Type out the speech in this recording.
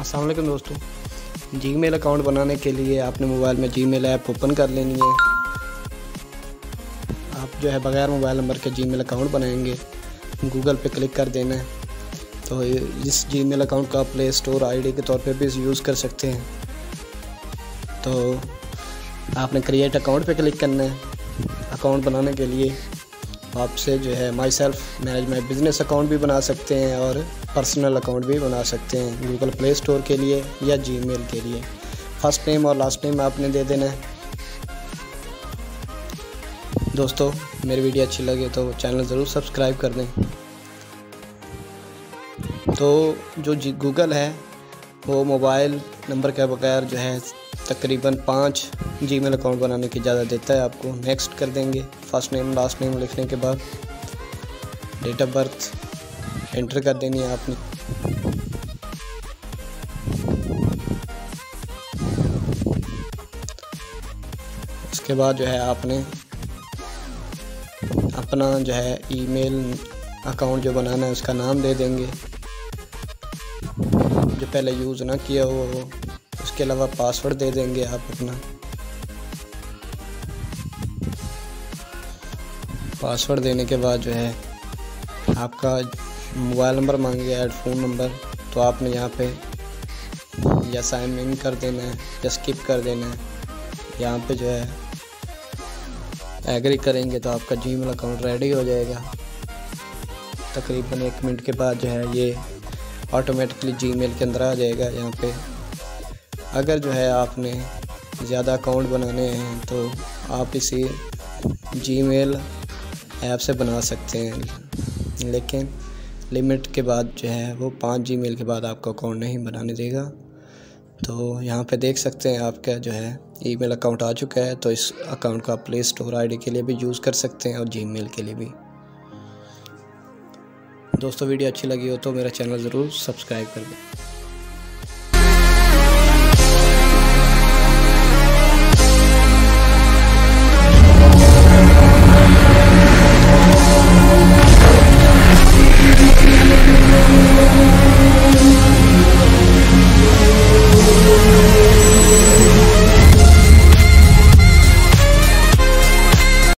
अस्सलाम वालेकुम दोस्तों, जीमेल अकाउंट बनाने के लिए आपने मोबाइल में जीमेल ऐप ओपन कर लेनी है। आप जो है बगैर मोबाइल नंबर के जीमेल अकाउंट बनाएंगे, गूगल पे क्लिक कर देना है। तो इस जीमेल अकाउंट का प्ले स्टोर आईडी के तौर पे भी यूज़ कर सकते हैं। तो आपने क्रिएट अकाउंट पे क्लिक करना है। अकाउंट बनाने के लिए आपसे जो है my self manage my business account भी बना सकते हैं और पर्सनल अकाउंट भी बना सकते हैं, गूगल प्ले स्टोर के लिए या जीमेल के लिए। फर्स्ट नेम और लास्ट नेम आपने दे देना है। दोस्तों, मेरी वीडियो अच्छी लगे तो चैनल ज़रूर सब्सक्राइब कर दें। तो जो गूगल है वो मोबाइल नंबर के बगैर जो है तकरीबन 5 जीमेल अकाउंट बनाने की इजाज़त देता है आपको। नेक्स्ट कर देंगे। फर्स्ट नेम लास्ट नेम लिखने के बाद डेट ऑफ बर्थ एंटर कर देनी है आपने। उसके बाद जो है आपने अपना जो है ईमेल अकाउंट जो बनाना है उसका नाम दे देंगे, जो पहले यूज़ ना किया हो। उसके अलावा पासवर्ड दे देंगे आप अपना। पासवर्ड देने के बाद जो है आपका मोबाइल नंबर मांगेगा या फ़ोन नंबर, तो आपने यहाँ पे या साइन इन कर देना है या स्किप कर देना है। यहाँ पे जो है एग्री करेंगे तो आपका जीमेल अकाउंट रेडी हो जाएगा। तकरीबन 1 मिनट के बाद जो है ये ऑटोमेटिकली जीमेल के अंदर आ जाएगा। यहाँ पे अगर जो है आपने ज़्यादा अकाउंट बनाने हैं तो आप इसी जीमेल ऐप से बना सकते हैं, लेकिन लिमिट के बाद जो है वो 5 जीमेल के बाद आपका अकाउंट नहीं बनाने देगा। तो यहाँ पे देख सकते हैं आपका जो है ईमेल अकाउंट आ चुका है। तो इस अकाउंट का प्ले स्टोर आईडी के लिए भी यूज़ कर सकते हैं और जीमेल के लिए भी। दोस्तों, वीडियो अच्छी लगी हो तो मेरा चैनल ज़रूर सब्सक्राइब कर दें।